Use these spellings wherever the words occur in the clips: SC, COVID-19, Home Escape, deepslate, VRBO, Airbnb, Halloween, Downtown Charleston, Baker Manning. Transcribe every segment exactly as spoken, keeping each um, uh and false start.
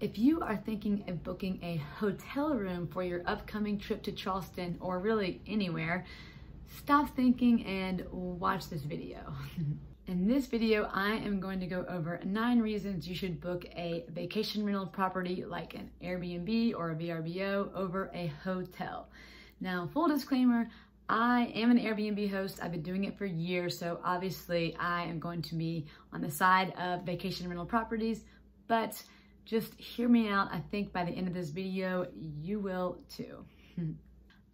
If you are thinking of booking a hotel room for your upcoming trip to Charleston or really anywhere, stop thinking and watch this video. In this video, I am going to go over nine reasons you should book a vacation rental property like an Airbnb or a V R B O over a hotel. Now, full disclaimer, I am an Airbnb host. I've been doing it for years, so obviously I am going to be on the side of vacation rental properties, but just hear me out. I think by the end of this video, you will too.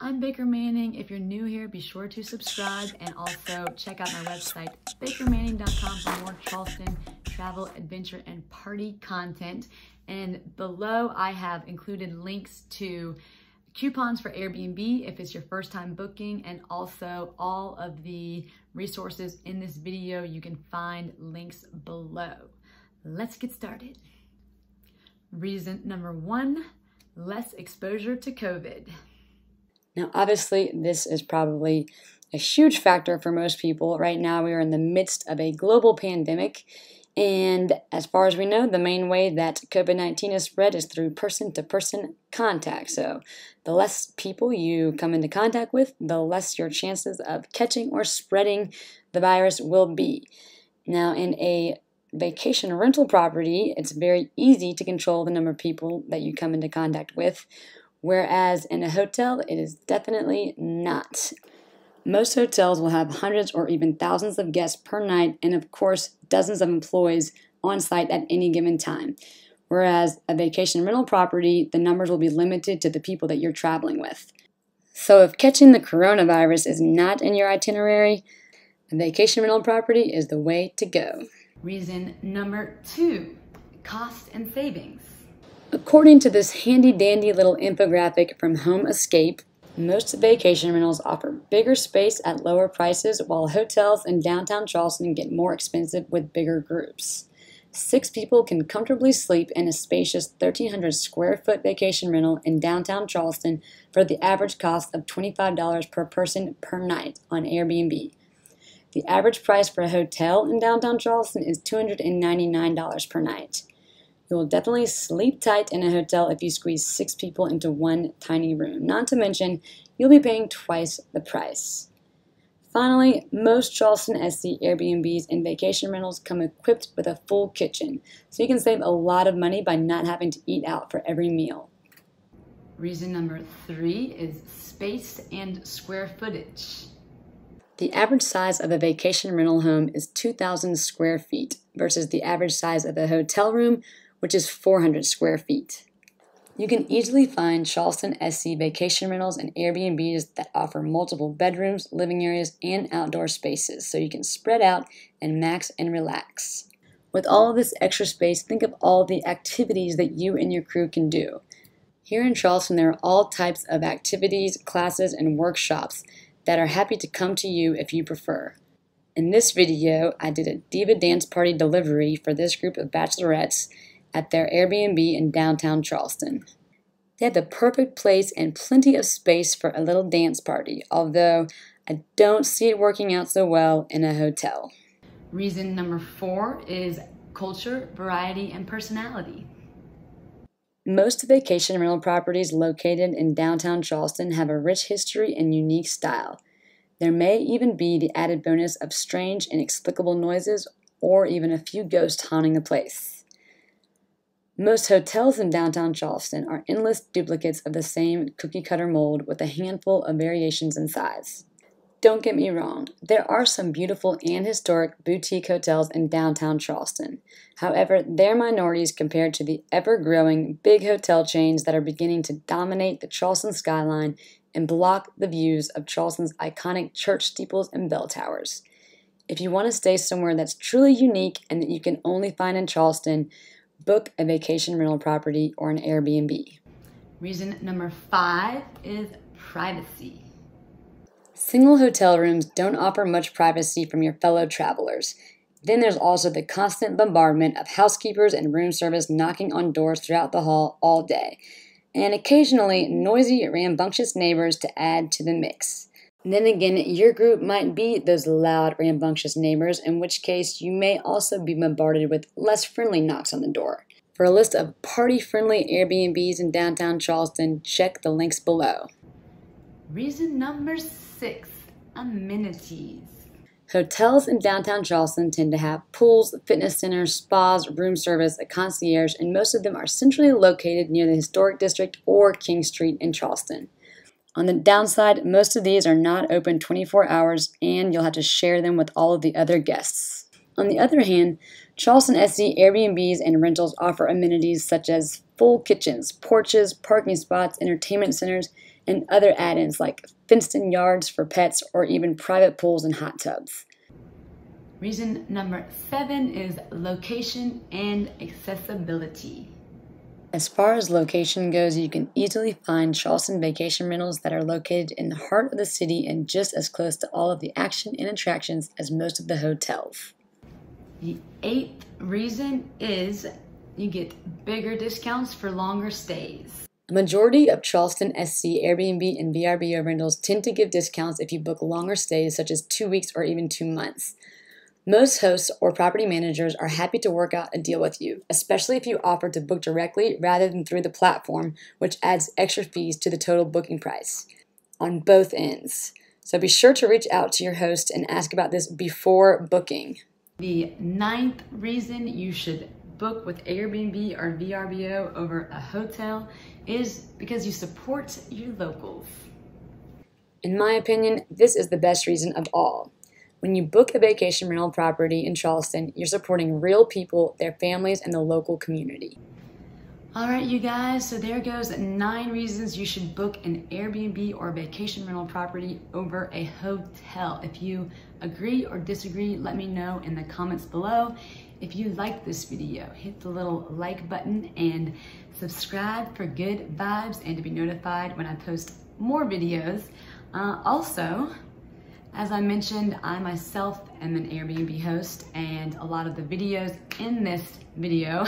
I'm Baker Manning. If you're new here, be sure to subscribe and also check out my website, baker manning dot com, for more Charleston travel, adventure, and party content. And below, I have included links to coupons for Airbnb if it's your first time booking, and also all of the resources in this video. You can find links below. Let's get started. Reason number one, less exposure to COVID. Now, obviously, this is probably a huge factor for most people. Right now, we are in the midst of a global pandemic. And as far as we know, the main way that COVID nineteen is spread is through person-to-person contact. So the less people you come into contact with, the less your chances of catching or spreading the virus will be. Now, in a vacation rental property, it's very easy to control the number of people that you come into contact with. Whereas in a hotel, it is definitely not. Most hotels will have hundreds or even thousands of guests per night, and of course, dozens of employees on site at any given time. Whereas a vacation rental property, the numbers will be limited to the people that you're traveling with. So if catching the coronavirus is not in your itinerary, a vacation rental property is the way to go. Reason number two, cost and savings. According to this handy-dandy little infographic from Home Escape, most vacation rentals offer bigger space at lower prices, while hotels in downtown Charleston get more expensive with bigger groups. Six people can comfortably sleep in a spacious thirteen hundred square foot vacation rental in downtown Charleston for the average cost of twenty-five dollars per person per night on Airbnb. The average price for a hotel in downtown Charleston is two hundred ninety-nine dollars per night. You will definitely sleep tight in a hotel if you squeeze six people into one tiny room. Not to mention, you'll be paying twice the price. Finally, most Charleston S C Airbnbs and vacation rentals come equipped with a full kitchen, so you can save a lot of money by not having to eat out for every meal. Reason number three is space and square footage. The average size of a vacation rental home is two thousand square feet versus the average size of a hotel room, which is four hundred square feet. You can easily find Charleston S C vacation rentals and Airbnbs that offer multiple bedrooms, living areas, and outdoor spaces, so you can spread out and max and relax. With all of this extra space, think of all the activities that you and your crew can do. Here in Charleston, there are all types of activities, classes, and workshops that are happy to come to you if you prefer. In this video, I did a diva dance party delivery for this group of bachelorettes at their Airbnb in downtown Charleston. They had the perfect place and plenty of space for a little dance party, although I don't see it working out so well in a hotel. Reason number four is culture, variety, and personality. Most vacation rental properties located in downtown Charleston have a rich history and unique style. There may even be the added bonus of strange, inexplicable noises or even a few ghosts haunting the place. Most hotels in downtown Charleston are endless duplicates of the same cookie-cutter mold with a handful of variations in size. Don't get me wrong, there are some beautiful and historic boutique hotels in downtown Charleston. However, they're minorities compared to the ever-growing big hotel chains that are beginning to dominate the Charleston skyline and block the views of Charleston's iconic church steeples and bell towers. If you want to stay somewhere that's truly unique and that you can only find in Charleston, book a vacation rental property or an Airbnb. Reason number five is privacy. Single hotel rooms don't offer much privacy from your fellow travelers. Then there's also the constant bombardment of housekeepers and room service knocking on doors throughout the hall all day, and occasionally noisy, rambunctious neighbors to add to the mix. Then again, your group might be those loud, rambunctious neighbors, in which case you may also be bombarded with less friendly knocks on the door. For a list of party-friendly Airbnbs in downtown Charleston, check the links below. Reason number six, amenities. Hotels in downtown Charleston tend to have pools, fitness centers, spas, room service, a concierge, and most of them are centrally located near the Historic District or King Street in Charleston. On the downside, most of these are not open twenty-four hours and you'll have to share them with all of the other guests. On the other hand, Charleston S D Airbnbs and rentals offer amenities such as full kitchens, porches, parking spots, entertainment centers, and other add-ins like fenced-in yards for pets or even private pools and hot tubs. Reason number seven is location and accessibility. As far as location goes, you can easily find Charleston vacation rentals that are located in the heart of the city and just as close to all of the action and attractions as most of the hotels. The eighth reason is you get bigger discounts for longer stays. The majority of Charleston S C Airbnb and V R B O rentals tend to give discounts if you book longer stays, such as two weeks or even two months. Most hosts or property managers are happy to work out a deal with you, especially if you offer to book directly rather than through the platform, which adds extra fees to the total booking price on both ends. So be sure to reach out to your host and ask about this before booking. The ninth reason you should book with Airbnb or V R B O over a hotel is because you support your locals. In my opinion, this is the best reason of all. When you book a vacation rental property in Charleston, you're supporting real people, their families, and the local community. All right, you guys, so there goes nine reasons you should book an Airbnb or vacation rental property over a hotel. If you agree or disagree, let me know in the comments below. If you like this video, hit the little like button and subscribe for good vibes and to be notified when I post more videos. Uh, also, as I mentioned, I myself am an Airbnb host and a lot of the videos in this video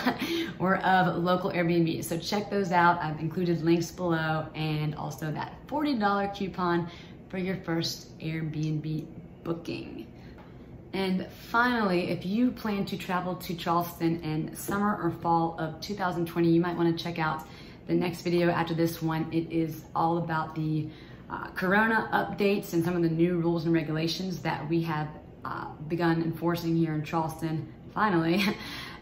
were of local Airbnb. So check those out. I've included links below and also that forty dollar coupon for your first Airbnb booking. And finally, if you plan to travel to Charleston in summer or fall of two thousand twenty, you might want to check out the next video after this one. It is all about the Uh, corona updates and some of the new rules and regulations that we have uh, begun enforcing here in Charleston, finally.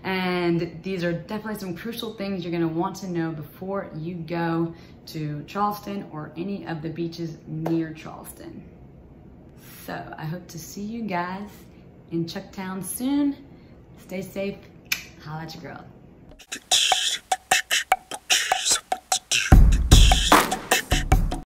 And these are definitely some crucial things you're going to want to know before you go to Charleston or any of the beaches near Charleston. So I hope to see you guys in Chucktown soon. Stay safe. Holla at your girl.